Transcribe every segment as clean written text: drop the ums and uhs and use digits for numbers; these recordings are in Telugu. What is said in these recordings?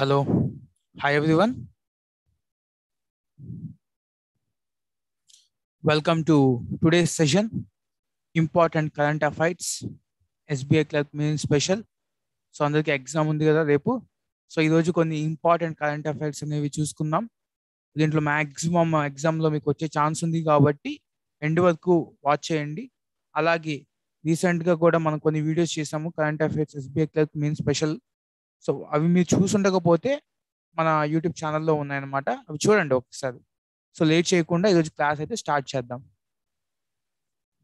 Hello, hi everyone. Welcome to today's session, Important Current Affairs, SBI Clerk Main Special. So, andarki exam undi kada repu. So, ee roju konni important current affairs anevi chusukunnam. Dentlo maximum exam lo meeku vache chance undi kabatti end varaku watch cheyandi. Alage recent ga kuda manam konni videos chesamu current affairs SBI Clerk Main Special. So అవి మీరు చూసుండకపోతే మన యూట్యూబ్ ఛానల్లో ఉన్నాయన్నమాట, అవి చూడండి ఒకసారి. సో లేట్ చేయకుండా ఈరోజు క్లాస్ అయితే స్టార్ట్ చేద్దాం.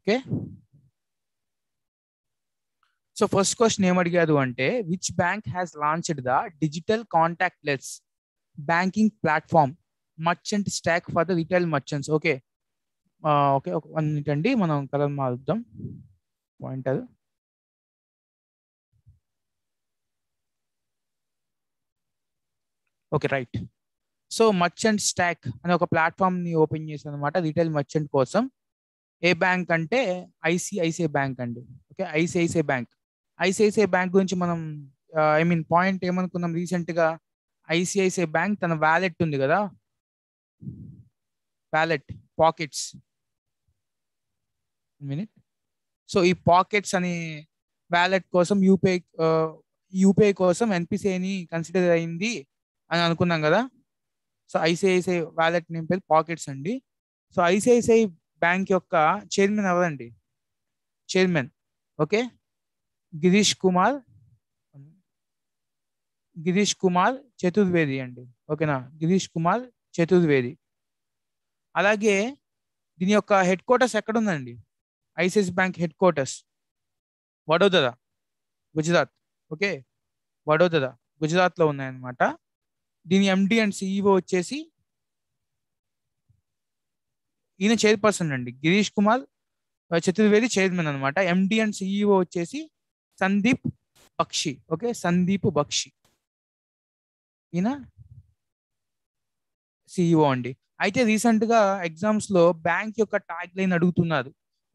ఓకే, సో ఫస్ట్ క్వశ్చన్ ఏమడిగారు అంటే, which bank has launched the digital contactless banking platform merchant stack for the retail merchants. Okay okay, ఒక వన్ మినిట్ అండి, మనం కలర్ మారుద్దాం. పాయింట్ అది. Okay right. So merchant stack అనే ఒక ప్లాట్ఫామ్ని ఓపెన్ చేశాను అనమాట రిటైల్ మర్చెంట్ కోసం. ఏ బ్యాంక్ అంటే ఐసిఐసిఐ బ్యాంక్ అండి. Okay, ICICI bank. ICICI bank గురించి మనం ఐ మీన్ పాయింట్ ఏమనుకున్నాం, రీసెంట్గా ఐసిఐసిఐ బ్యాంక్ తన వ్యాలెట్ ఉంది కదా, వ్యాలెట్ పాకెట్స్ మినిట్. సో ఈ పాకెట్స్ అనే వ్యాలెట్ కోసం యూపీఐ కోసం ఎన్పిసిఐని కన్సిడర్ అయింది అని అనుకున్నాం కదా. సో ఐసిఐసిఐ వ్యాలెట్ నేమ్ పేరు పాకెట్స్ అండి. సో ఐసిఐసిఐ బ్యాంక్ యొక్క చైర్మన్ ఎవరండి? చైర్మన్ ఓకే గిరీష్ కుమార్ చతుర్వేది అండి. ఓకేనా, గిరీష్ కుమార్ చతుర్వేది. అలాగే దీని యొక్క హెడ్ క్వార్టర్స్ ఎక్కడ ఉందండి? ICICI bank headquarters Vadodara, Gujarat. Okay, Vadodara గుజరాత్లో ఉన్నాయన్నమాట. దీని ఎండి అండ్ సిఇఓ వచ్చేసి ఈయన చైర్పర్సన్ అండి, గిరీష్ కుమార్ చతుర్వేది చైర్మన్ అనమాట. ఎండి అండ్ సిఇఓ వచ్చేసి సందీప్ బక్షి. ఓకే, సందీప్ బక్షి ఈయన సిఇఓ అండి. అయితే రీసెంట్గా ఎగ్జామ్స్లో బ్యాంక్ యొక్క ట్యాగ్ లైన్ అడుగుతున్నారు.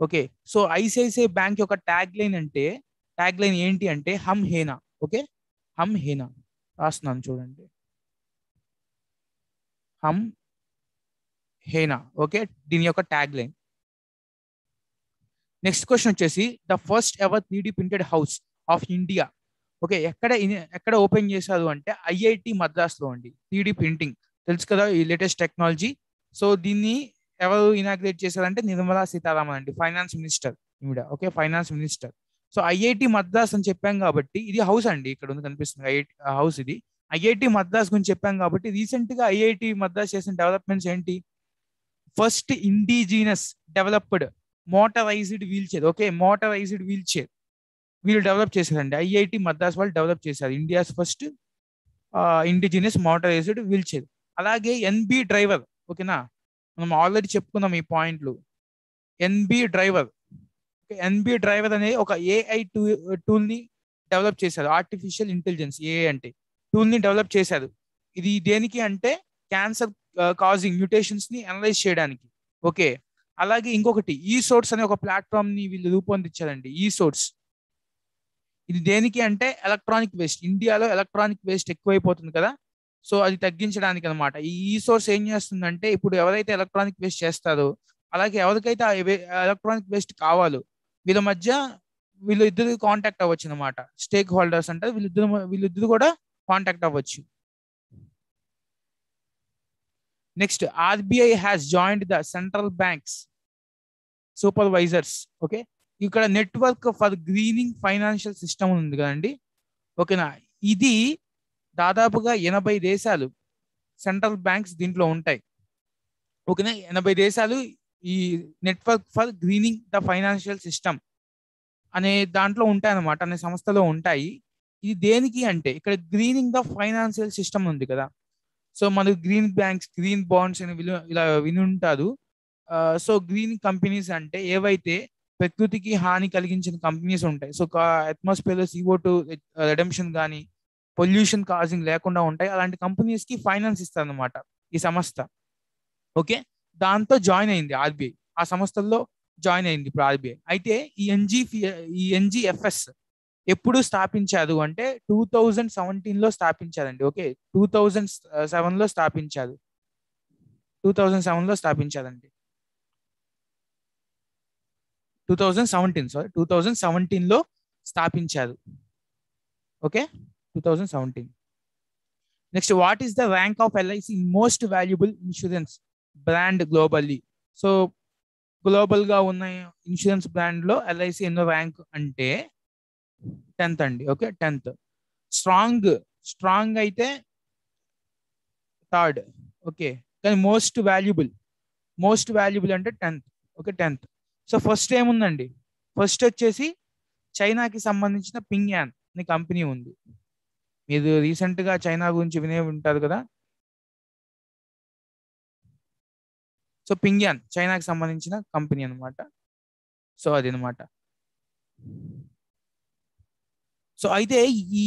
ఓకే, సో ఐసిఐసిఐ బ్యాంక్ యొక్క ట్యాగ్ లైన్ ఏంటి అంటే హమ్ హేనా. ఓకే, హమ్ హేనా రాస్తున్నాను చూడండి, హమ్ హేనా. ఓకే, దీని యొక్క ట్యాగ్ లైన్. నెక్స్ట్ క్వశ్చన్ వచ్చేసి the first ever 3D printed house of India. Okay, ఎక్కడ ఓపెన్ చేశారు అంటే ఐఐటి మద్రాస్లో అండి. 3D ప్రింటింగ్ తెలుసు కదా, ఈ లేటెస్ట్ టెక్నాలజీ. సో దీన్ని ఎవరు ఇనాగ్రేట్ చేశారంటే నిర్మలా సీతారామన్ అండి, ఫైనాన్స్ మినిస్టర్ ఈవిడ. Okay, finance minister. So IIT Madras అని చెప్పాం కాబట్టి ఇది హౌస్ అండి, ఇక్కడ ఉంది కనిపిస్తుంది ఐఐటి హౌస్. ఇది ఐఐటి మద్రాస్ గురించి చెప్పాం కాబట్టి రీసెంట్గా ఐఐటి మద్రాస్ చేసిన డెవలప్మెంట్స్ ఏంటి? First indigenous developed motorised wheelchair. Okay, motorised wheelchair వీళ్ళు డెవలప్ చేశారండి, ఐఐటి మద్రాస్ వాళ్ళు డెవలప్ చేశారు. India's first indigenous motorised wheelchair. అలాగే ఎన్బి డ్రైవర్. ఓకేనా, మనం ఆల్రెడీ చెప్పుకున్నాం ఈ పాయింట్లు. ఎన్బి డ్రైవర్ అనేది ఒక ఏఐ టూల్ని డెవలప్ చేశారు, ఆర్టిఫిషియల్ ఇంటెలిజెన్స్ ఏఐ అంటే టూల్ని డెవలప్ చేశారు. ఇది దేనికి అంటే క్యాన్సర్ కాజింగ్ మ్యూటేషన్స్ని అనలైజ్ చేయడానికి. ఓకే, అలాగే ఇంకొకటి ఈ సోర్స్ అనే ఒక ప్లాట్ఫామ్ని వీళ్ళు రూపొందించారండి. ఈ సోర్స్ ఇది దేనికి అంటే ఎలక్ట్రానిక్ వేస్ట్. ఇండియాలో ఎలక్ట్రానిక్ వేస్ట్ ఎక్కువైపోతుంది కదా, సో అది తగ్గించడానికి అనమాట. ఈ సోర్స్ ఏం చేస్తుందంటే ఇప్పుడు ఎవరైతే ఎలక్ట్రానిక్ వేస్ట్ చేస్తారో, అలాగే ఎవరికైతే ఎలక్ట్రానిక్ వేస్ట్ కావాలో వీళ్ళ మధ్య వీళ్ళిద్దరు కాంటాక్ట్ అవ్వచ్చు అనమాట. స్టేక్ హోల్డర్స్ అంటారు, వీళ్ళిద్దరు కూడా కాంటాక్ట్ అవ్వచ్చు. Next, RBI has joined the central banks supervisors. Okay, ఇక్కడ network for greening financial system ఉంది కదండి. ఓకేనా, ఇది దాదాపుగా 80 దేశాలు సెంట్రల్ బ్యాంక్స్ దీంట్లో ఉంటాయి. ఓకేనా, 80 దేశాలు ఈ network for greening the financial system అనే దాంట్లో ఉంటాయి అన్నమాట, అనే సంస్థలో ఉంటాయి. ఇది దేనికి అంటే ఇక్కడ గ్రీనింగ్ ద ఫైనాన్షియల్ సిస్టమ్ ఉంది కదా, సో మనకు గ్రీన్ బ్యాంక్స్ గ్రీన్ బాండ్స్ అని ఇలా విని ఉంటారు. సో గ్రీన్ కంపెనీస్ అంటే ఏవైతే ప్రకృతికి హాని కలిగించిన కంపెనీస్ ఉంటాయి. సో అట్మాస్ఫియర్లో CO2 రిడెంప్షన్ కానీ పొల్యూషన్ కాజింగ్ లేకుండా ఉంటాయి, అలాంటి కంపెనీస్కి ఫైనాన్స్ ఇస్తారనమాట ఈ సంస్థ. ఓకే, దాంతో జాయిన్ అయింది ఆర్బీఐ, ఆ సంస్థల్లో జాయిన్ అయింది ఇప్పుడు ఆర్బీఐ. అయితే ఈ ఎన్జిఎఫ్ఎస్ ఎప్పుడు స్థాపించారు అంటే 2017 లో స్థాపించారండి. ఓకే 2007 లో స్థాపించారు, 2007 లో స్థాపించారండి, 2017 లో స్థాపించారు. Okay 2017. Next, what is the rank of LIC most valuable insurance brand globally? So global గా ఉన్న ఇన్సూరెన్స్ బ్రాండ్ లో ఎల్ఐసి ఎన్నో ర్యాంక్ అంటే 10th అండి. Okay 10th. స్ట్రాంగ్ అయితే 3rd. ఓకే కానీ మోస్ట్ వాల్యుబుల్ అంటే 10th. Okay 10th. So first ఏముందండి, ఫస్ట్ వచ్చేసి చైనాకి సంబంధించిన పింగ్ యాన్ అనే కంపెనీ ఉంది. మీరు రీసెంట్ గా చైనా గురించి వినే ఉంటారు కదా. సో పింగ్ యాన్ చైనాకి సంబంధించిన కంపెనీ అనమాట. సో అది అనమాట. సో అయితే ఈ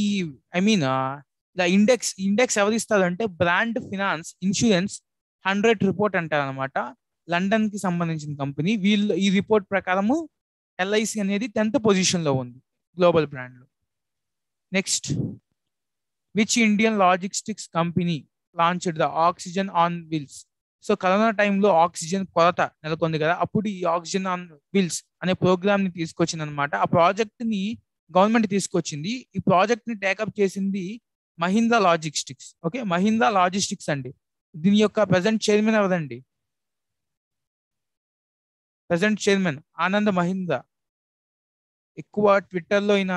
ఇలా ఇండెక్స్ ఎవరు ఇస్తారంటే బ్రాండ్ ఫినాన్స్ ఇన్సూరెన్స్ 100 రిపోర్ట్ అంటారు అనమాట. లండన్ కి సంబంధించిన కంపెనీ. వీళ్ళు ఈ రిపోర్ట్ ప్రకారము ఎల్ఐసి అనేది 10th పొజిషన్ లో ఉంది గ్లోబల్ బ్రాండ్ లో. Next, which Indian logistics company launched the oxygen on wheels? So corona టైంలో ఆక్సిజన్ కొరత నెలకొంది కదా, అప్పుడు ఈ ఆక్సిజన్ ఆన్ వీల్స్ అనే ప్రోగ్రామ్ ని తీసుకొచ్చింది అనమాట. ఆ ప్రాజెక్ట్ ని గవర్నమెంట్ తీసుకొచ్చింది. ఈ ప్రాజెక్ట్ ని టేకప్ చేసింది Mahindra logistics. Okay Mahindra logistics అండి. దీని యొక్క ప్రెసెంట్ చైర్మన్ ఎవరండి? Present chairman Anand Mahindra. ఎక్కువ ట్విట్టర్లో ఈయన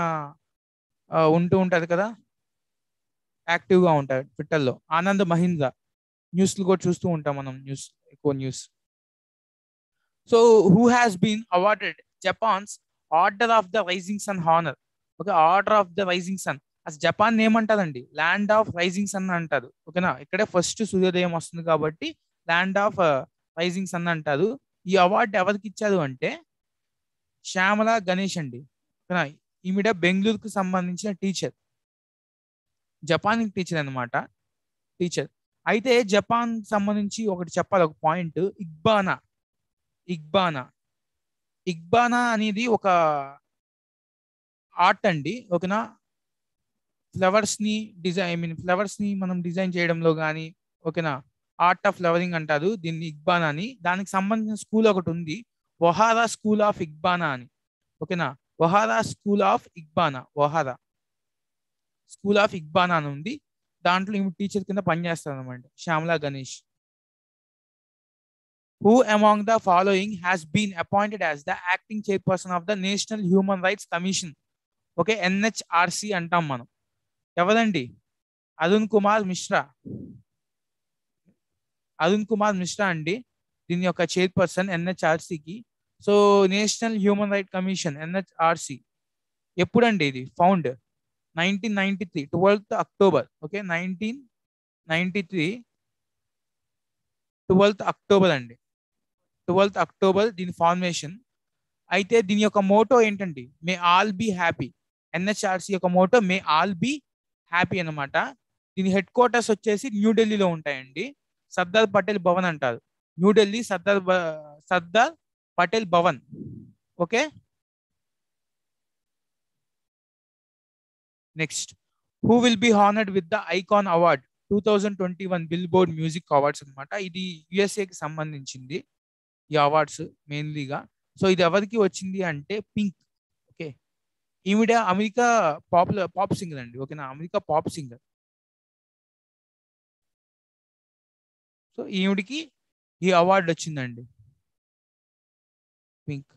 ఉంటూ ఉంటారు కదా, యాక్టివ్గా ఉంటారు ట్విట్టర్లో ఆనంద్ మహీంద్రా. న్యూస్లు కూడా చూస్తూ ఉంటాం మనం, ఎక్కువ news. So who has been awarded Japan's order of the rising sun honour? Okay order of the rising sun. అసలు జపాన్ ఏమంటారండి? ల్యాండ్ ఆఫ్ రైజింగ్ సన్ అంటారు. ఓకేనా, ఇక్కడే ఫస్ట్ సూర్యోదయం వస్తుంది కాబట్టి ల్యాండ్ ఆఫ్ రైజింగ్ సన్ అంటారు. ఈ అవార్డు ఎవరికి ఇచ్చారు అంటే శ్యామల గణేష్ అండి. ఓకేనా, ఈవిడ బెంగళూరుకు సంబంధించిన టీచర్, జపాన్ టీచర్ అనమాట. టీచర్ అయితే జపాన్ సంబంధించి ఒకటి చెప్పాలి, ఒక పాయింట్. ఇక్బానా అనేది ఒక ఆర్ట్ అండి. ఓకేనా, ఫ్లవర్స్ని ఫ్లవర్స్ని మనం డిజైన్ చేయడంలో కానీ, ఓకేనా, ఆర్ట్ ఆఫ్ ఫ్లవరింగ్ అంటారు దీన్ని, ఇక్బానా అని. దానికి సంబంధించిన స్కూల్ ఒకటి ఉంది, ఒహారా స్కూల్ ఆఫ్ ఇక్బానా అని. ఓకేనా, ఒహారా స్కూల్ ఆఫ్ ఇక్బానా అని ఉంది. దాంట్లో ఈమె టీచర్ కింద పనిచేస్తారు అనమాట, Shyamala Ganesh. Who among the following has been appointed as the acting chairperson of the National Human Rights Commission? Okay, NHRC అంటాం మనం. ఎవరండి? అరుణ్ కుమార్ మిశ్రా అండి దీని యొక్క చైర్పర్సన్ NHRC కి. So national human right commission NHRC ఎప్పుడండి ఇది found? 1993, 12th October. Okay 1993 12th October అండి, 12th October దీని ఫార్మేషన్. అయితే దీని యొక్క మోటో ఏంటండి? May all be happy. NHRC యొక్క motto may all be happy అనమాట. దీని హెడ్ క్వార్టర్స్ వచ్చేసి న్యూఢిల్లీలో ఉంటాయండి, సర్దార్ పటేల్ భవన్ అంటారు. New Delhi Sardar Patel Bhavan. Okay next, who will be honoured with the icon award 2021 billboard music awards అనమాట. ఇది యుఎస్ఏకి సంబంధించింది ఈ అవార్డ్స్ మెయిన్లీగా. సో ఇది ఎవరికి వచ్చింది అంటే పింక్. ఓకే ఈవిడ అమెరికా పాప్ సింగర్ అండి. ఓకేనా, అమెరికా పాప్ సింగర్. సో ఈవిడికి ఈ అవార్డు వచ్చిందండి, Pink.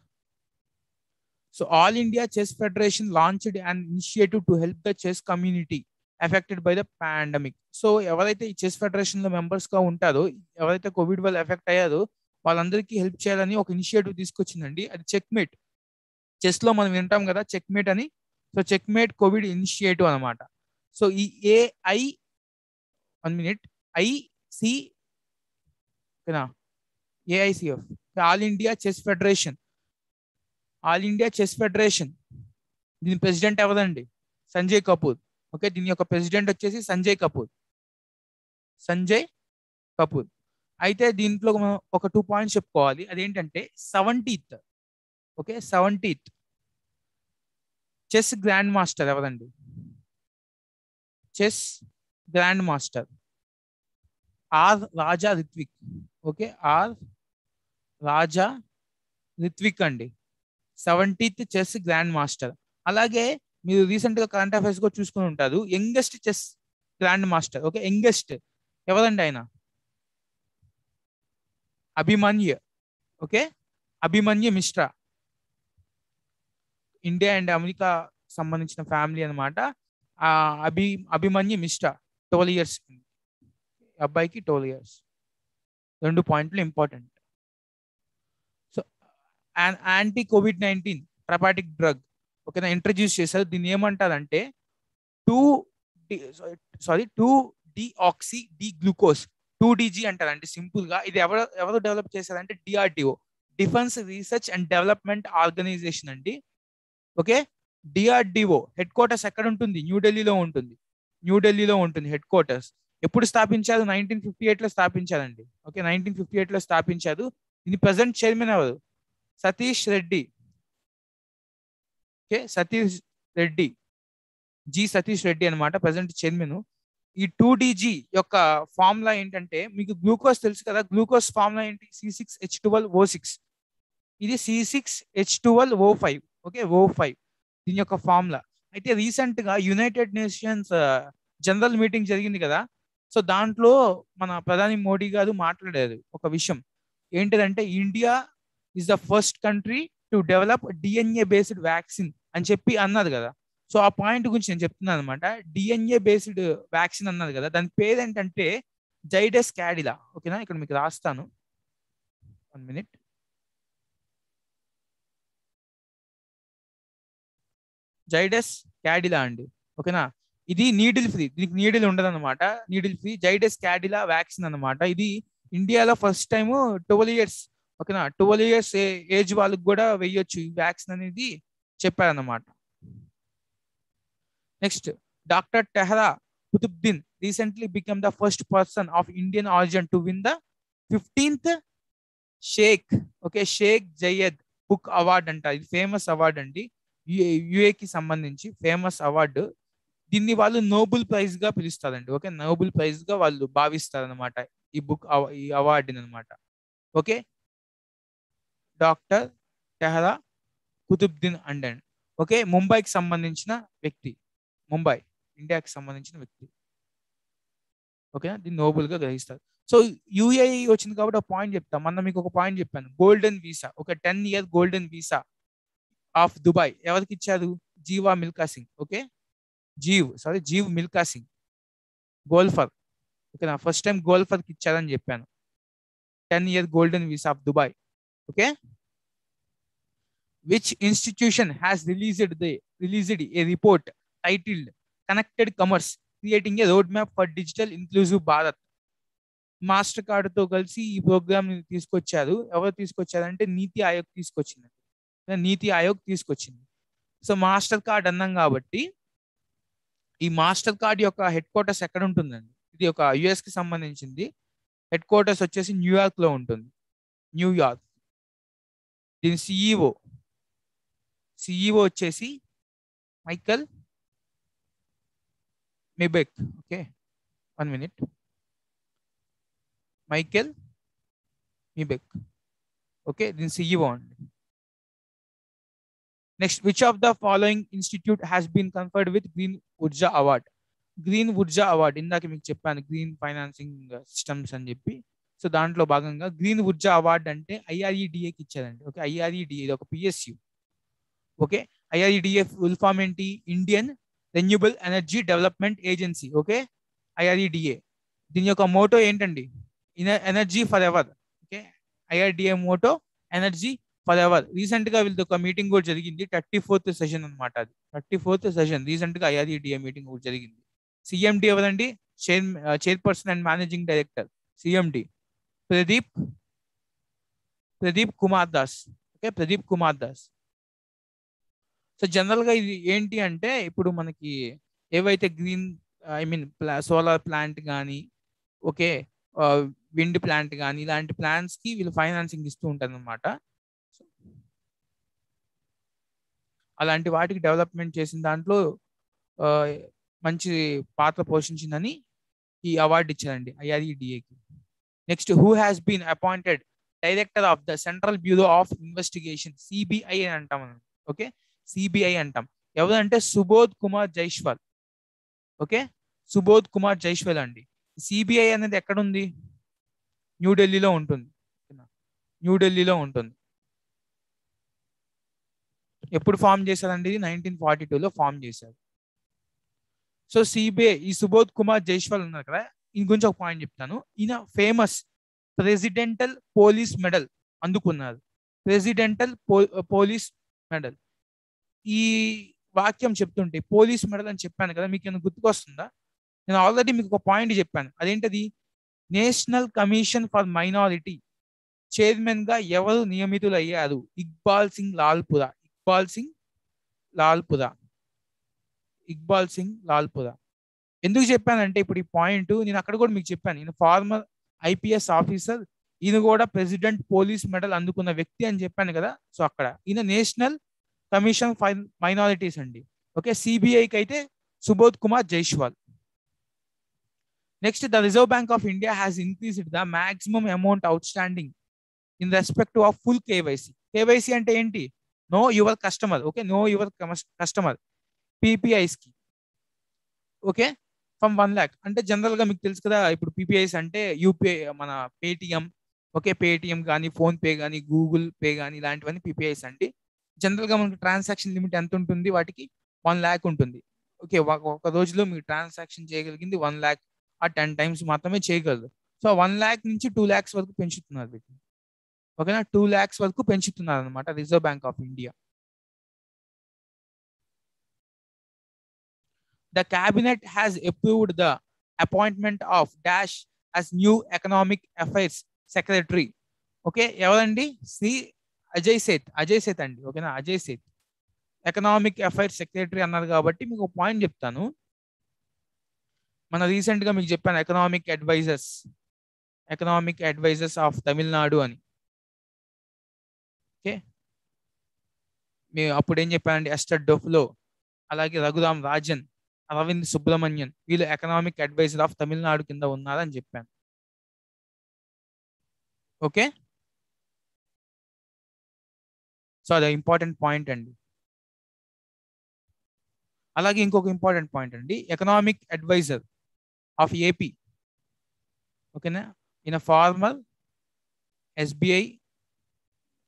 So all India chess federation launched and initiative to help the chess community affected by the pandemic. So ఎవరైతే ఈ చెస్ ఫెడరేషన్ లో మెంబర్స్ గా ఉంటారో, ఎవరైతే కోవిడ్ వల్ల ఎఫెక్ట్ అయ్యారో వాళ్ళందరికీ హెల్ప్ చేయాలని ఒక ఇనిషియేటివ్ తీసుకొచ్చిందండి. అది చెక్మేట్. చెస్ లో మనం వింటాం కదా చెక్మేట్ అని. సో చెక్మేట్ కోవిడ్ ఇనిషియేటివ్ అనమాట. సో ఈ AICF all India chess federation దీని ప్రెసిడెంట్ ఎవరండి? సంజయ్ కపూర్. ఓకే దీని యొక్క ప్రెసిడెంట్ వచ్చేసి సంజయ్ కపూర్. అయితే దీంట్లో మనం ఒక 2 పాయింట్స్ చెప్పుకోవాలి. అదేంటంటే 70th చెస్ గ్రాండ్ మాస్టర్ ఎవరండి? Chess grand master R Raja Ritwik. Okay, R Raja Ritwik అండి 70th చెస్ గ్రాండ్ మాస్టర్. అలాగే మీరు రీసెంట్ గా కరెంట్ అఫైర్స్ కూడా చూసుకుని ఉంటారు, youngest chess grand master. Okay, youngest ఎవరండి ఆయన? Abhimanyu. Okay, Abhimanyu Mishra, India and America సంబంధించిన ఫ్యామిలీ అనమాట. అభిమన్యు మిశ్రా 12 years, అబ్బాయికి 12 years. 2 points important. So anti COVID-19 probiotic drug ఓకేనా ఇంట్రడ్యూస్ చేశారు. దీన్ని ఏమంటారంటే 2DG అంటారు. అంటే సింపుల్ గా ఇది ఎవరు డెవలప్ చేశారంటే DRDO, defence research and development organisation అండి. ఓకే, డిఆర్డిఓ హెడ్ క్వార్టర్స్ ఎక్కడ ఉంటుంది? న్యూఢిల్లీలో ఉంటుంది. న్యూఢిల్లీలో ఉంటుంది హెడ్ క్వార్టర్స్. ఎప్పుడు స్థాపించారు? 1958లో స్థాపించారండి. ఓకే, 1958లో స్థాపించారు. దీని ప్రెసెంట్ చైర్మన్ ఎవరు? సతీష్ రెడ్డి. ఓకే, సతీష్ రెడ్డి, జి సతీష్ రెడ్డి అనమాట ప్రెసెంట్ చైర్మన్. ఈ 2DG యొక్క ఫార్ములా ఏంటంటే, మీకు గ్లూకోజ్ తెలుసు కదా, గ్లూకోజ్ ఫార్ములా ఏంటి? C6H12O6. ఇది C6H12O5. ఓకే, O5 దీని యొక్క ఫార్ములా. అయితే రీసెంట్ గా యునైటెడ్ నేషన్స్ జనరల్ మీటింగ్ జరిగింది కదా, సో దాంట్లో మన ప్రధాని మోడీ గారు మాట్లాడారు ఒక విషయం ఏంటిదంటే, India is the first country to develop DNA based vaccine అని చెప్పి అన్నారు కదా. సో ఆ పాయింట్ గురించి నేను చెప్తున్నాను అనమాట. DNA బేస్డ్ వ్యాక్సిన్ అన్నారు కదా, దాని పేరు ఏంటంటే జైడస్ క్యాడిలా. ఓకేనా, ఇక్కడ మీకు రాస్తాను 1 minute. జైడస్ క్యాడిలా అండి. ఓకేనా, ఇది నీడిల్ ఫ్రీ, దీనికి నీడిల్ ఉండదు అనమాట. Needle free Zydus Cadila vaccine అనమాట. ఇది ఇండియాలో ఫస్ట్ టైం 12 years. ఓకేనా, 12 years ఏజ్ వాళ్ళకి కూడా వేయొచ్చు ఈ వ్యాక్సిన్ అనేది చెప్పారన్నమాట. Next, doctor Tahera Qutbuddin recently become the first person of Indian origin to win the 15th Sheikh Sheikh Zayed book award అంట. ఇది ఫేమస్ అవార్డ్ అండి, యుఏకి సంబంధించి ఫేమస్ అవార్డు. దీన్ని వాళ్ళు నోబెల్ ప్రైజ్ గా పిలుస్తారండి. ఓకే, నోబెల్ ప్రైజ్ గా వాళ్ళు భావిస్తారనమాట ఈ బుక్, ఈ అవార్డుని అనమాట. ఓకే, డాక్టర్ టెహరా కుతుబ్దీన్ అండన్. ఓకే, ముంబైకి సంబంధించిన వ్యక్తి, ముంబై ఇండియాకి సంబంధించిన వ్యక్తి. ఓకేనా, దీన్ని నోబెల్ గా గ్రహిస్తారు. సో యుఏఈ వచ్చింది కాబట్టి ఒక పాయింట్ చెప్తాను. మొన్న మీకు ఒక పాయింట్ చెప్పాను, గోల్డెన్ వీసా. ఒక 10-year golden visa of Dubai ఎవరికి ఇచ్చారు? జీవ్ మిల్కా సింగ్, గోల్ఫర్. ఓకేనా, ఫస్ట్ టైం గోల్ఫర్ కి ఇచ్చారని చెప్పాను 10-year golden visa of Dubai. Okay, which institution has released a report titled connected commerce creating a road map for digital inclusive Bharat? Mastercard తో కలిసి ఈ ప్రోగ్రామ్ తీసుకొచ్చారు. ఎవరు తీసుకొచ్చారంటే నీతి ఆయోగ్ తీసుకొచ్చింది. సో మాస్టర్ కార్డ్ అన్నాం కాబట్టి, ఈ మాస్టర్ కార్డ్ యొక్క హెడ్ క్వార్టర్స్ ఎక్కడ ఉంటుందండి? ఇది ఒక US కి సంబంధించింది. హెడ్ క్వార్టర్స్ వచ్చేసి న్యూయార్క్ లో ఉంటుంది, న్యూయార్క్. దీని CEO వచ్చేసి Michael Miebach. Okay, 1 minute. Michael Miebach. Okay, దీని CEO అండి. Next, which of the following institute has been conferred with Green Urja Award? Green Urja Award, ఇందాక మీకు చెప్పాను గ్రీన్ ఫైనాన్సింగ్ సిస్టమ్స్ అని చెప్పి. సో దాంట్లో భాగంగా గ్రీన్ ఉర్జా అవార్డ్ అంటే IREDAకి ఇచ్చారండి. ఓకే, IREDA ఇది ఒక PSU. Okay, IREDA full form ఏంటి? Indian renewable energy development agency. Okay, IREDA దీని యొక్క మోటో ఏంటండి? Energy for ever. Okay, IREDA motto energy for ever. Recent గా వీళ్ళతో ఒక మీటింగ్ కూడా జరిగింది, 34th సెషన్ అనమాట. అది 34th సెషన్ రీసెంట్ గా IREDA మీటింగ్ కూడా జరిగింది. CMD ఎవరండి? Chairperson and managing director CMD Pradeep Kumar Das. Okay, Pradeep Kumar Das. So general గా ఇది ఏంటి అంటే, ఇప్పుడు మనకి ఏవైతే గ్రీన్ సోలార్ ప్లాంట్ కానీ, ఓకే విండ్ ప్లాంట్ కానీ, ఇలాంటి ప్లాంట్స్ కి వీళ్ళు ఫైనాన్సింగ్ ఇస్తూ ఉంటారు అనమాట. అలాంటి వాటికి డెవలప్మెంట్ చేసిన దాంట్లో మంచి పాత్ర పోషించిందని ఈ అవార్డు ఇచ్చారండి ఐఆర్ఈడిఏకి. Next, who has been appointed director of the central bureau of investigation, CBI అని అంటాం మనం. ఓకే, సిబిఐ అంటాం. ఎవరంటే సుబోధ్ కుమార్ జైస్వాల్. ఓకే, సుబోధ్ కుమార్ జైస్వాల్ అండి. సిబిఐ అనేది ఎక్కడుంది? న్యూఢిల్లీలో ఉంటుంది. న్యూఢిల్లీలో ఉంటుంది. ఎప్పుడు ఫామ్ చేశారండి? 1942లో ఫామ్ చేశారు. సో సిబిఐ, ఈ సుబోధ్ కుమార్ జైస్వాల్ ఉన్నారు కదా, ఈయన గురించి ఒక పాయింట్ చెప్తాను. ఈయన ఫేమస్ ప్రెసిడెంటల్ పోలీస్ మెడల్ అందుకున్నారు. ప్రెసిడెంటల్ పోలీస్ మెడల్, ఈ వాక్యం చెప్తుంటే పోలీస్ మెడల్ అని చెప్పాను కదా, మీకు ఏమైనా గుర్తుకొస్తుందా? నేను ఆల్రెడీ మీకు ఒక పాయింట్ చెప్పాను. అదేంటది? National commission for minority chairman గా ఎవరు నియమితులు అయ్యారు? ఇక్బాల్ సింగ్ లాల్పురా. ఎందుకు చెప్పానంటే ఇప్పుడు ఈ పాయింట్ నేను అక్కడ కూడా మీకు చెప్పాను. ఈయన ఫార్మర్ ఐపీఎస్ ఆఫీసర్, ఈయన కూడా ప్రెసిడెంట్ పోలీస్ మెడల్ అందుకున్న వ్యక్తి అని చెప్పాను కదా. సో అక్కడ ఈయన నేషనల్ కమిషన్ ఫర్ మైనారిటీస్ అండి. ఓకే, సిబిఐకి అయితే Subodh Kumar Jaiswal. Next, the reserve bank of India has increased the maximum amount outstanding in respect of full KYC. KYC అంటే ఏంటి? Know your customer. Okay, know your customer PPIs కి. ఓకే, ఫ్రమ్ 1 lakh అంటే జనరల్ గా మీకు తెలుసు కదా, ఇప్పుడు పీపీఐస్ అంటే యూపీఐ, మన పేటిఎం. ఓకే, పేటిఎం కానీ ఫోన్పే కానీ గూగుల్ పే కానీ ఇలాంటివన్నీ పీపీఐస్ అండి. జనరల్ గా మనకి ట్రాన్సాక్షన్ లిమిట్ ఎంత ఉంటుంది? వాటికి 1 lakh ఉంటుంది. ఓకే, ఒక రోజులో మీరు ట్రాన్సాక్షన్ చేయగలిగింది 1 lakh, ఆ 10 times మాత్రమే చేయగలరు. సో 1 lakh నుంచి 2 lakhs వరకు పెంచుతున్నారు వీటిని. ఓకేనా, 2 lakhs వరకు పెంచుతున్నారు అనమాట reserve bank of India. The cabinet has approved the appointment of Dash as new economic affairs secretary. Okay, evarandi? See, Ajay Seth andi. Okay na, Ajay Seth economic affairs secretary annaru kabatti meeku oka point cheptanu. Mana recent ga meeku cheppanu economic advisors of Tamil Nadu ani. Okay, me appudu em cheppanandi Esther Duflo, alage Raghuram Rajan, Arvind Subramanian, వీళ్ళు ఎకనామిక్ అడ్వైజర్ ఆఫ్ తమిళనాడు కింద ఉన్నారని చెప్పాను. ఓకే, సో అది ఇంపార్టెంట్ పాయింట్ అండి. అలాగే ఇంకొక ఇంపార్టెంట్ పాయింట్ అండి, ఎకనామిక్ అడ్వైజర్ ఆఫ్ ఏపీ. ఓకేనా, ఈయన ఫార్మర్ ఎస్బీఐ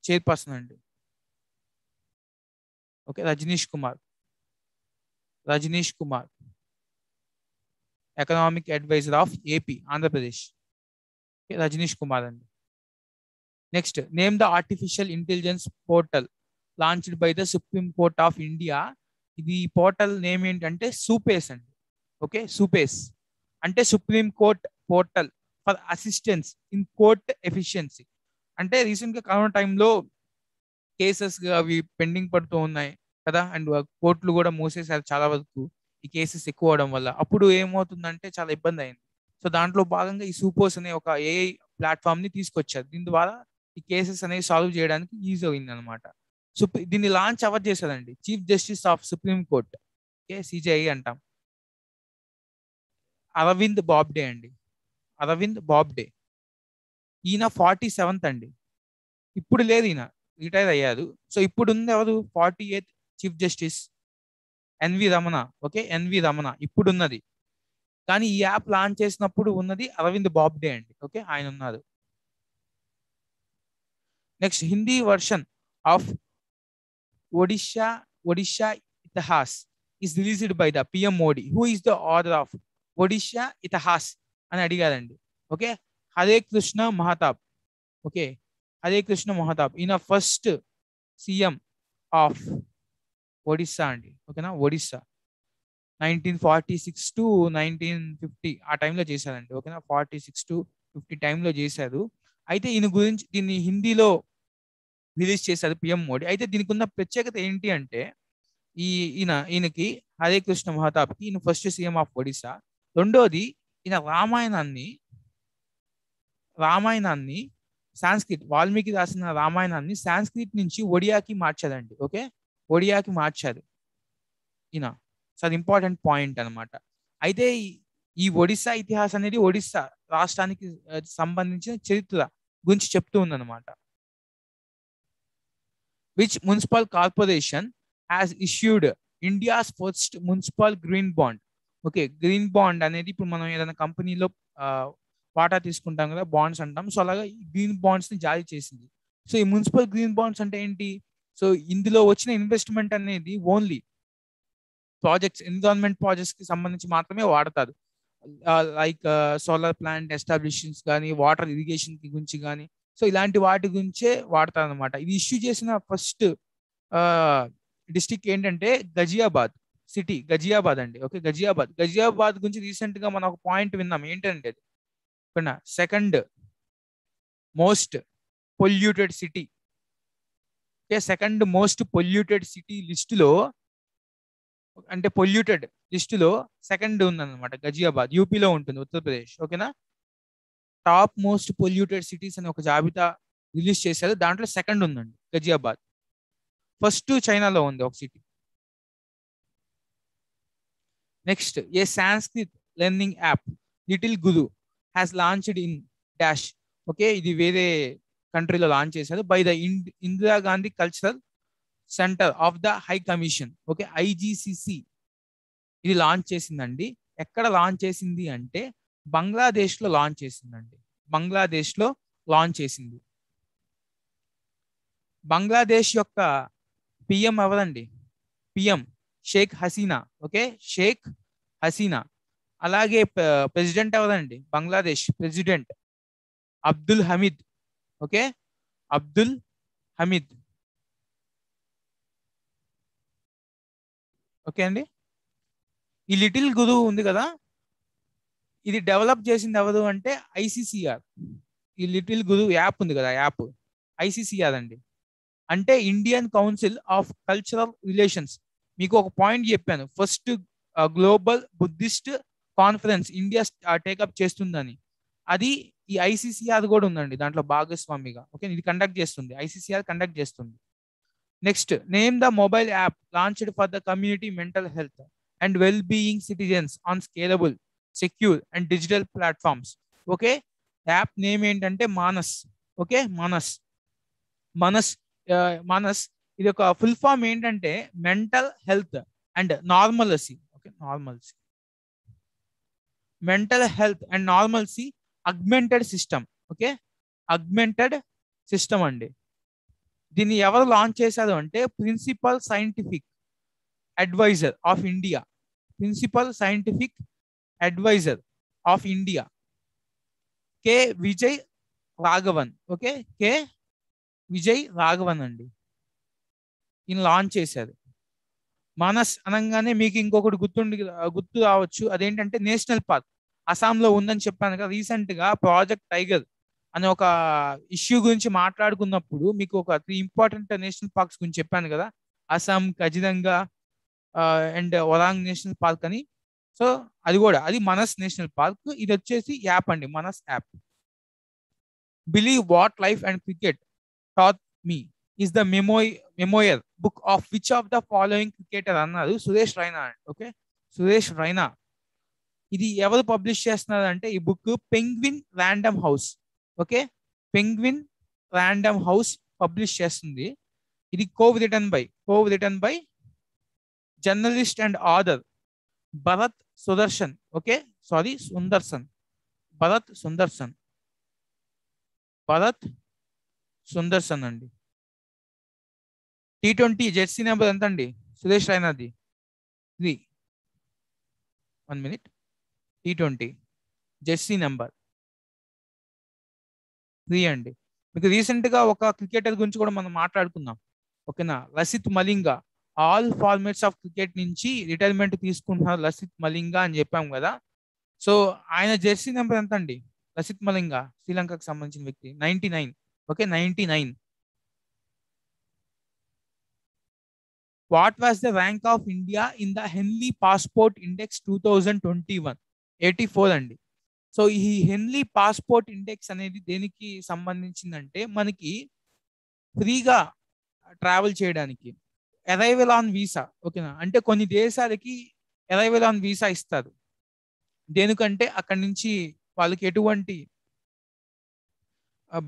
చైర్పర్సన్ అండి. Okay, Rajneesh Kumar economic adviser of AP, Andhra Pradesh. Rajneesh Kumar అండి. Next, name the artificial intelligence portal launched by the supreme court of India. ఇది పోర్టల్ నేమ్ ఏంటంటే సూపేస్ అండి. ఓకే, సూపేస్ అంటే supreme court portal for assistance in court efficiency. అంటే రీసెంట్గా కరోనా టైంలో కేసెస్ అవి పెండింగ్ పడుతూ ఉన్నాయి కదా, అండ్ కోర్టులు కూడా మూసేసారు చాలా వరకు ఈ కేసెస్ ఎక్కువ అవడం వల్ల. అప్పుడు ఏమవుతుందంటే చాలా ఇబ్బంది అయింది. సో దాంట్లో భాగంగా ఈ సూపోస్ అనే ఒక ఏఐ ప్లాట్ఫామ్ ని తీసుకొచ్చారు. దీని ద్వారా ఈ కేసెస్ అనేవి సాల్వ్ చేయడానికి ఈజీ అయింది అనమాట. దీన్ని లాంచ్ అవర్ చేశారండి chief justice of supreme court, CJI అంటాం, అరవింద్ బాబ్డే. ఈయన 47th అండి. ఇప్పుడు లేదు, ఈయన రిటైర్ అయ్యారు. సో ఇప్పుడు ఉంది ఎవరు? 48th chief justice N.V. Ramana. Okay, N.V. Ramana ఇప్పుడు ఉన్నది. కానీ ఈ యాప్ లాంచ్ చేసినప్పుడు ఉన్నది అరవింద్ బాబ్డే అండి. ఓకే, ఆయన ఉన్నారు. Next, Hindi version of Odisha Itihas is released by the PM Modi. Who is the author of Odisha Itihas అని అడిగారండి. ఓకే, హరే కృష్ణ మహతాబ్ ఈయన ఫస్ట్ CM ఆఫ్ ఒడిస్సా అండి. ఓకేనా, ఒడిస్సా 1946 to 1950 ఆ టైంలో చేశారండి. ఓకేనా, 46 to 50 టైంలో చేశారు. అయితే ఈయన గురించి దీన్ని హిందీలో రిలీజ్ చేశారు PM మోడీ. అయితే దీనికి ఉన్న ప్రత్యేకత ఏంటి అంటే ఈయనకి హరే కృష్ణ మహతాబ్కి ఈయన ఫస్ట్ CM ఆఫ్ ఒడిస్సా. రెండోది, ఈయన రామాయణాన్ని సాంస్క్రిట్, వాల్మీకి రాసిన రామాయణాన్ని సాంస్క్రిట్ నుంచి ఒడియాకి మార్చారండి. ఓకే, ఒడియాకి మార్చారు ఈయన. సో అది ఇంపార్టెంట్ పాయింట్ అనమాట. అయితే ఈ ఒడిస్సా ఇతిహాసం అనేది ఒడిస్సా రాష్ట్రానికి సంబంధించిన చరిత్ర గురించి చెప్తూ ఉందన్నమాట. Which municipal corporation has issued India's first municipal green bond? Okay, green bond అనేది ఇప్పుడు మనం ఏదైనా కంపెనీలో వాటా తీసుకుంటాం కదా, బాండ్స్ అంటాం. సో అలాగా గ్రీన్ బాండ్స్ ని జారీ చేసింది. సో ఈ మున్సిపల్ గ్రీన్ బాండ్స్ అంటే ఏంటి? సో ఇందులో వచ్చిన ఇన్వెస్ట్మెంట్ అనేది ఓన్లీ ప్రాజెక్ట్స్, ఎన్విరాన్మెంట్ ప్రాజెక్ట్స్ కి సంబంధించి మాత్రమే వాడతారు. లైక్ సోలార్ ప్లాంట్ ఎస్టాబ్లిషన్స్ కానీ, వాటర్ ఇరిగేషన్ గురించి కానీ, సో ఇలాంటి వాటి గురించే వాడతారు అనమాట. ఇది ఇష్యూ చేసిన ఫస్ట్ డిస్టిక్ ఏంటంటే గజియాబాద్ సిటీ, గజియాబాద్ అండి. ఓకే, గజియాబాద్ గురించి రీసెంట్ గా మనం ఒక పాయింట్ విన్నాం ఏంటంటే second most polluted city. Second most polluted city లిస్టులో, అంటే పొల్యూటెడ్ లిస్టులో సెకండ్ ఉందన్నమాట గజియాబాద్. యూపీలో ఉంటుంది, ఉత్తరప్రదేశ్. ఓకేనా, టాప్ మోస్ట్ పొల్యూటెడ్ సిటీస్ అని ఒక జాబితా రిలీజ్ చేశారు, దాంట్లో సెకండ్ ఉందండి గజియాబాద్. ఫస్ట్ చైనాలో ఉంది ఒక city. Next, a Sanskrit learning app little Guru has launched in dash. okay, ఇది వేరే కంట్రీలో లాంచ్ చేశారు by the Indira Gandhi cultural centre of the high commission. Okay, IGCC ఇది లాంచ్ చేసిందండి. ఎక్కడ లాంచ్ చేసింది అంటే బంగ్లాదేశ్లో లాంచ్ చేసిందండి. బంగ్లాదేశ్లో లాంచ్ చేసింది. బంగ్లాదేశ్ యొక్క పిఎం ఎవరండి? పిఎం షేక్ హసీనా. ఓకే, షేక్ హసీనా. అలాగే ప్రెసిడెంట్ ఎవరండి? Bangladesh president Abdul Hamid. Okay, Abdul Hamid. Okay అండి, ఈ లిటిల్ గురు ఉంది కదా, ఇది డెవలప్ చేసింది ఎవరు అంటే ఐసీసీఆర్. ఈ లిటిల్ గురు యాప్ ఉంది కదా, యాప్ ఐసీసీఆర్ అండి, అంటే Indian council of cultural relations. మీకు ఒక పాయింట్ చెప్పాను, first global Buddhist conference India take up చేస్తుందని, అది ఈ ఐసీసీఆర్ కూడా ఉందండి దాంట్లో భాగస్వామిగా. ఓకే, ఇది కండక్ట్ చేస్తుంది, ఐసీసీఆర్ కండక్ట్ చేస్తుంది. Next, name the mobile app launched for the community mental health and well being citizens on scalable secure and digital platforms. Okay, app name ఏంటంటే మానస్. ఓకే, మానస్ మానస్ మానస్ ఇది ఒక ఫుల్ ఫామ్ ఏంటంటే mental health and normalcy. Okay, normalcy, mental health and normalcy augmented system. okay, augmented system andi. దీన్ని ఎవరు లాంచ్ చేశారు అంటే principal scientific adviser of India. Principal scientific adviser of India K Vijay Raghavan. Okay, K Vijay Raghavan అండి ఈయన లాంచ్ చేశారు. మానస్ అనగానే మీకు ఇంకొకటి గుర్తు రావచ్చు, అదేంటంటే నేషనల్ పార్క్ అస్సాంలో ఉందని చెప్పాను కదా. రీసెంట్గా ప్రాజెక్ట్ టైగర్ అనే ఒక ఇష్యూ గురించి మాట్లాడుకున్నప్పుడు మీకు ఒక 3 ఇంపార్టెంట్ నేషనల్ పార్క్స్ గురించి చెప్పాను కదా, Assam, Kaziranga and Orang national park అని. సో అది కూడా, అది మనస్ నేషనల్ పార్క్. ఇది వచ్చేసి యాప్ అండి, Manas app. Believe what life and cricket taught me is the memoir book of which of the following cricketer అన్నారు సురేష్ రైనా. ఓకే, సురేష్ రైనా. ఇది ఎవరు పబ్లిష్ చేస్తున్నారు అంటే ఈ book Penguin Random House. Okay, Penguin Random House publish చేస్తుంది. ఇది CoV return by journalist and author Bharat Sudarshan. Okay, sorry సుందర్సన్, Bharat Sundaresan అండి. T20 జెర్సీ నెంబర్ ఎంత అండి సురేష్ రైనాది? 3. 1 minute. T20 జెర్సీ నెంబర్ 3 అండి. మీకు రీసెంట్గా ఒక క్రికెటర్ గురించి కూడా మనం మాట్లాడుకున్నాం. ఓకేనా, Lasith Malinga all formats of cricket నుంచి రిటైర్మెంట్ తీసుకుంటున్నారు లసిత్ మలింగా అని చెప్పాం కదా. సో ఆయన జెర్సీ నెంబర్ ఎంత అండి? లసిత్ మలింగా శ్రీలంకకు సంబంధించిన వ్యక్తి 99. Okay, 99. What was the rank of India in the Henley Passport Index 2021? 84 అండి. సో ఈ హెన్లీ పాస్పోర్ట్ ఇండెక్స్ అనేది దేనికి సంబంధించిందంటే మనకి ఫ్రీగా ట్రావెల్ చేయడానికి, అరైవల్ ఆన్ వీసా, ఓకేనా, అంటే కొన్ని దేశాలకి అరైవల్ ఆన్ వీసా ఇస్తారు. దేనికంటే అక్కడి నుంచి వాళ్ళకి ఎటువంటి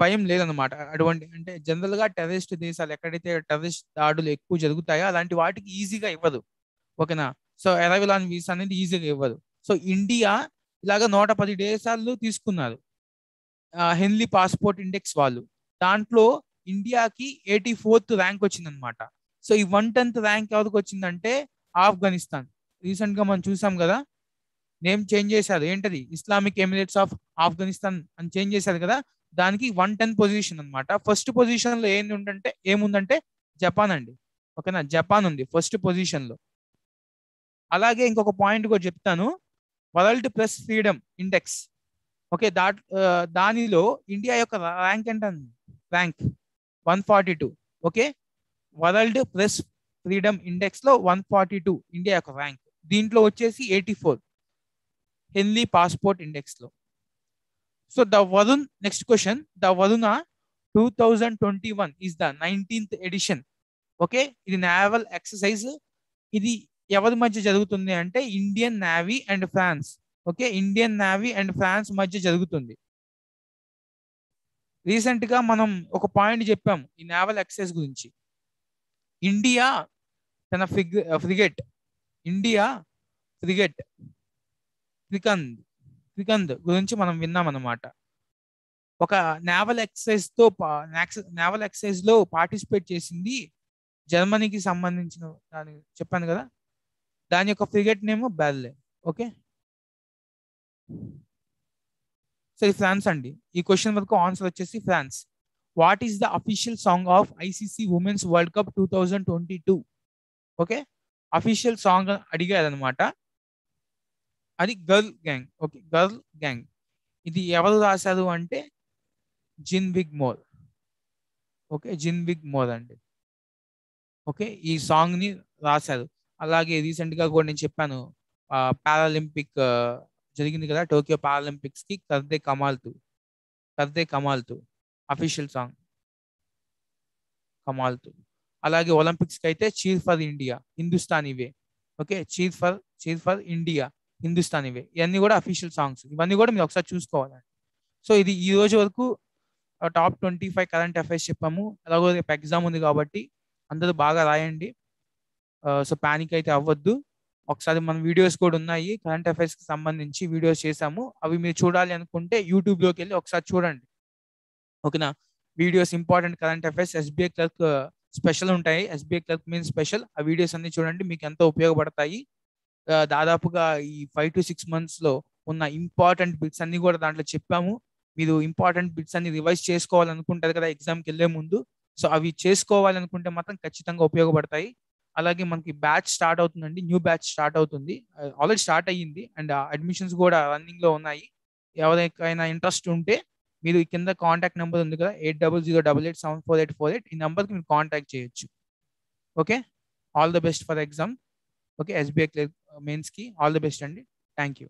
భయం లేదన్నమాట. అటువంటి అంటే జనరల్గా టెర్రరిస్ట్ దేశాలు ఎక్కడైతే టెర్రరిస్ట్ దాడులు ఎక్కువ జరుగుతాయో అలాంటి వాటికి ఈజీగా ఇవ్వదు, ఓకేనా. సో అరైవల్ ఆన్ వీసా అనేది ఈజీగా ఇవ్వదు. సో ఇండియా ఇలాగ 110 దేశాలు తీసుకున్నారు హెన్లీ పాస్పోర్ట్ ఇండెక్స్ వాళ్ళు. దాంట్లో ఇండియాకి 84th ర్యాంక్ వచ్చిందనమాట. సో ఈ 110th ర్యాంక్ ఎవరికి వచ్చిందంటే ఆఫ్ఘనిస్తాన్. రీసెంట్గా మనం చూసాం కదా, నేమ్ చేంజ్ చేశారు, ఏంటది ఇస్లామిక్ ఎమిరేట్స్ ఆఫ్ ఆఫ్ఘనిస్తాన్ అని చేంజ్ చేశారు కదా, దానికి 110 పొజిషన్ అనమాట. ఫస్ట్ పొజిషన్లో ఏముందంటే జపాన్ అండి, ఓకేనా, జపాన్ ఉంది ఫస్ట్ పొజిషన్లో. అలాగే ఇంకొక పాయింట్ కూడా చెప్తాను, world press freedom index, okay, దానిలో ఇండియా యొక్క rank rank 142, okay, world press freedom ఇండెక్స్లో 142 ఇండియా యొక్క ర్యాంక్. దీంట్లో వచ్చేసి 84 హెన్లీ పాస్పోర్ట్ ఇండెక్స్లో. So the Varun, next question, the Varuna 2021 is the 19th edition, okay. ఇది నేవల్ ఎక్సర్సైజ్. ఇది ఎవరి మధ్య జరుగుతుంది అంటే Indian navy and France, okay, Indian navy and France మధ్య జరుగుతుంది. రీసెంట్గా మనం ఒక పాయింట్ చెప్పాము ఈ నేవల్ ఎక్సైజ్ గురించి. ఇండియా తన ఫ్రిగేట్ త్రికంద్ గురించి మనం విన్నామన్నమాట. ఒక నేవల్ ఎక్సైజ్లో పార్టిసిపేట్ చేసింది జర్మనీకి సంబంధించిన దాని చెప్పాను కదా, దాని యొక్క ఫ్రిగేట్ నేమ్ బెర్లే, ఓకే. సరే, ఫ్రాన్స్ అండి. ఈ క్వశ్చన్ వరకు ఆన్సర్ వచ్చేసి France. What is the official song of ICC women's world cup 2022, okay, official song అడిగారనమాట. అది girl gang, okay, girl gang. ఇది ఎవరు రాశారు అంటే జిన్విగ్మోర్, ఓకే, జిన్విగ్మోర్ అండి, ఓకే, ఈ సాంగ్ని రాశారు. అలాగే రీసెంట్గా కూడా నేను చెప్పాను పారాలింపిక్ జరిగింది కదా టోక్యో పారాలింపిక్స్కి, కర్దే కమాల్తు అఫీషియల్ సాంగ్ కమాల్తు. అలాగే ఒలింపిక్స్కి అయితే cheer for India హిందుస్థానీవే, okay, cheer for India హిందుస్థానీవే. ఇవన్నీ కూడా అఫీషియల్ సాంగ్స్. ఇవన్నీ కూడా మీరు ఒకసారి చూసుకోవాలండి. సో ఇది ఈ రోజు వరకు టాప్ 25 కరెంట్ అఫైర్స్ చెప్పాము. అలాగే రేపు ఎగ్జామ్ ఉంది కాబట్టి అందరూ బాగా రాయండి. సో ప్యానిక్ అయితే అవ్వద్దు. ఒకసారి మన వీడియోస్ కూడా ఉన్నాయి కరెంట్ అఫైర్స్కి సంబంధించి వీడియోస్ చేసాము. అవి మీరు చూడాలి అనుకుంటే యూట్యూబ్లోకి వెళ్ళి ఒకసారి చూడండి, ఓకేనా. Videos important current affairs SBI clerk special ఉంటాయి, ఎస్బీఐ క్లర్క్ మీన్స్ స్పెషల్. ఆ వీడియోస్ అన్ని చూడండి, మీకు ఎంతో ఉపయోగపడతాయి. దాదాపుగా ఈ 5 to 6 monthsలో ఉన్న ఇంపార్టెంట్ బిట్స్ అన్ని కూడా దాంట్లో చెప్పాము. మీరు ఇంపార్టెంట్ బిట్స్ అన్ని రివైజ్ చేసుకోవాలనుకుంటారు కదా ఎగ్జామ్కి వెళ్ళే ముందు. సో అవి చేసుకోవాలనుకుంటే మాత్రం ఖచ్చితంగా ఉపయోగపడతాయి. అలాగే మనకి బ్యాచ్ స్టార్ట్ అవుతుందండి, న్యూ బ్యాచ్ స్టార్ట్ అవుతుంది, ఆల్రెడీ స్టార్ట్ అయ్యింది, అండ్ అడ్మిషన్స్ కూడా రన్నింగ్లో ఉన్నాయి. ఎవరికైనా ఇంట్రెస్ట్ ఉంటే మీరు ఈ కింద కాంటాక్ట్ నెంబర్ ఉంది కదా 8008887488, ఈ నెంబర్కి మీరు కాంటాక్ట్ చేయొచ్చు, okay. All the best for exam, okay, SBI clerk మెయిన్స్కి ఆల్ ద బెస్ట్ అండి. Thank you.